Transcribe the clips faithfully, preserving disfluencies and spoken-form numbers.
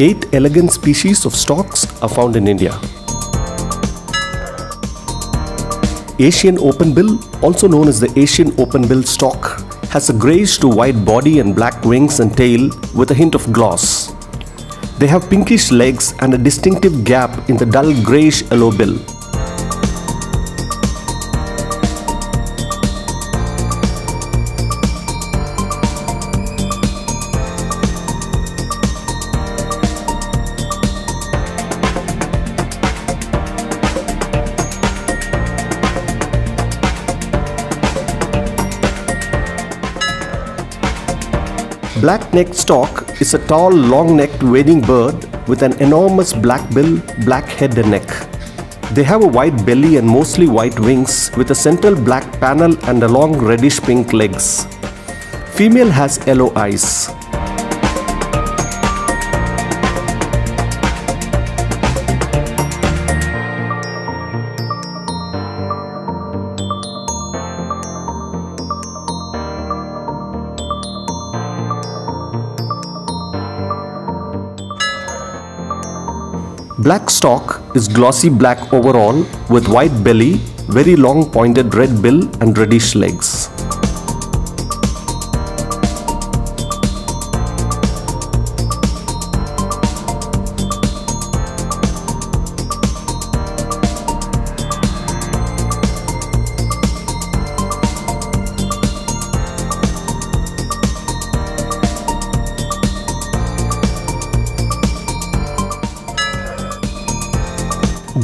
Eight elegant species of storks are found in India. Asian Openbill, also known as the Asian Openbill stork, has a greyish to white body and black wings and tail with a hint of gloss. They have pinkish legs and a distinctive gap in the dull greyish yellow bill. Black Necked Stork is a tall, long-necked wading bird with an enormous black bill, black head and neck. They have a white belly and mostly white wings with a central black panel and a long reddish-pink legs. Female has yellow eyes. Black Stork is glossy black overall with white belly, very long pointed red bill and reddish legs.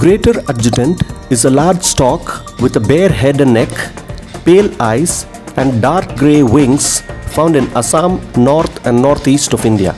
Greater Adjutant is a large stork with a bare head and neck, pale eyes and dark grey wings found in Assam, north and northeast of India.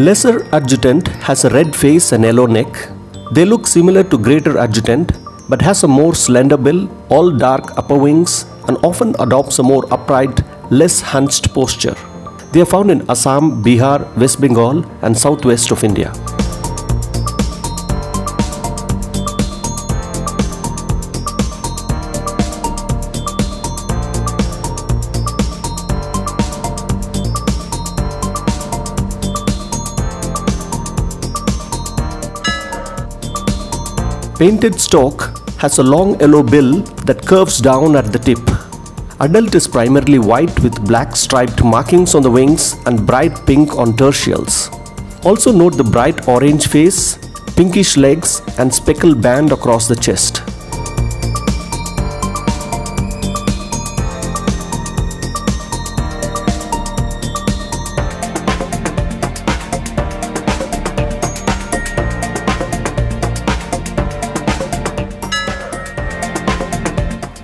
Lesser Adjutant has a red face and yellow neck. They look similar to Greater Adjutant but has a more slender bill, all dark upper wings and often adopts a more upright, less hunched posture. They are found in Assam, Bihar, West Bengal and southwest of India. Painted Stork has a long yellow bill that curves down at the tip. Adult is primarily white with black striped markings on the wings and bright pink on tertials. Also note the bright orange face, pinkish legs and speckled band across the chest.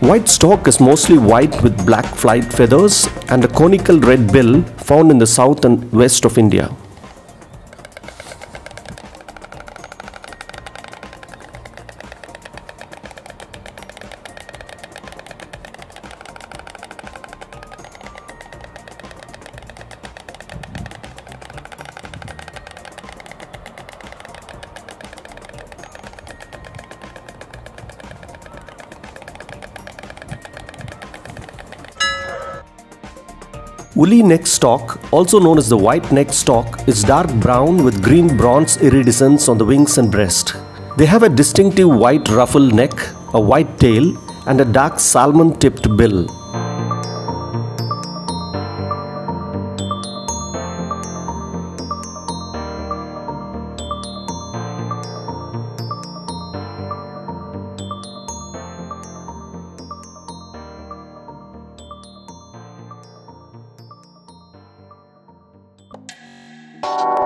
White Stork is mostly white with black flight feathers and a conical red bill found in the south and west of India. Woolly Necked Stork, also known as the White Necked Stork, is dark brown with green bronze iridescence on the wings and breast. They have a distinctive white ruffled neck, a white tail, and a dark salmon-tipped bill. You